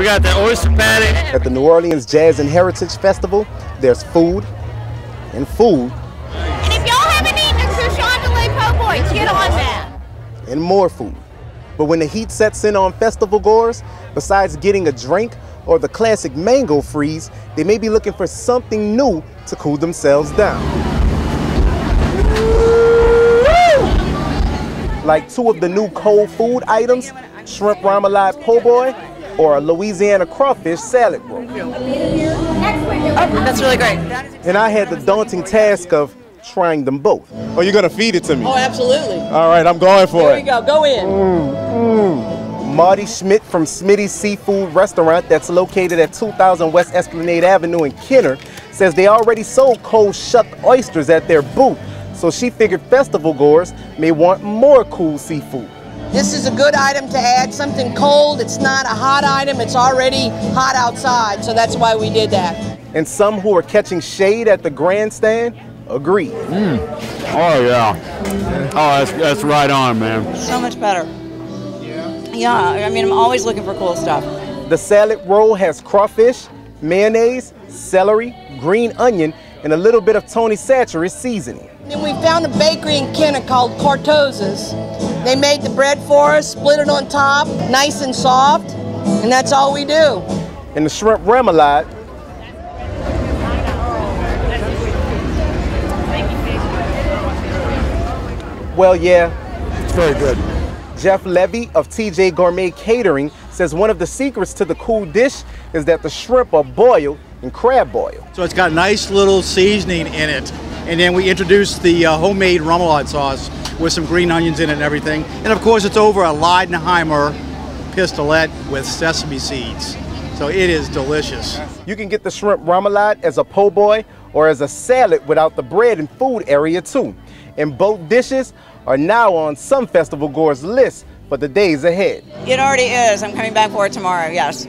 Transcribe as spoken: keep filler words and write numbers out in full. We got the oyster patty. At the New Orleans Jazz and Heritage Festival, there's food and food. And if y'all haven't eaten a croissant de po' boys, get on that. And more food. But when the heat sets in on festival goers, besides getting a drink or the classic mango freeze, they may be looking for something new to cool themselves down. Like two of the new cold food items, shrimp remoulade po' boy or a Louisiana crawfish salad roll. That's really great. And I had the daunting task of trying them both. Oh, you're going to feed it to me? Oh, absolutely. All right, I'm going for there it. There you go. Go in. Mm, mm. Marty Schmidt from Smitty Seafood Restaurant, that's located at two thousand West Esplanade Avenue in Kenner, says they already sold cold shucked oysters at their booth, so she figured festival goers may want more cool seafood. This is a good item to add, something cold. It's not a hot item, it's already hot outside, so that's why we did that. And some who are catching shade at the grandstand agree. Mm. Oh yeah, oh that's, that's right on, man. So much better. Yeah, I mean, I'm always looking for cool stuff. The salad roll has crawfish, mayonnaise, celery, green onion, and a little bit of Tony Satcher's seasoning. And we found a bakery in Kenner called Cortosa's. They made the bread for us, split it on top, nice and soft, and that's all we do. And the shrimp remoulade. Well, yeah. It's very good. Jeff Levy of T J Gourmet Catering says one of the secrets to the cool dish is that the shrimp are boiled in crab boil. So it's got nice little seasoning in it. And then we introduced the uh, homemade remoulade sauce with some green onions in it and everything. And of course it's over a Leidenheimer pistolette with sesame seeds. So it is delicious. You can get the shrimp remoulade as a po' boy or as a salad without the bread and food area too. And both dishes are now on some festival goers' list for the days ahead. It already is. I'm coming back for it tomorrow, yes.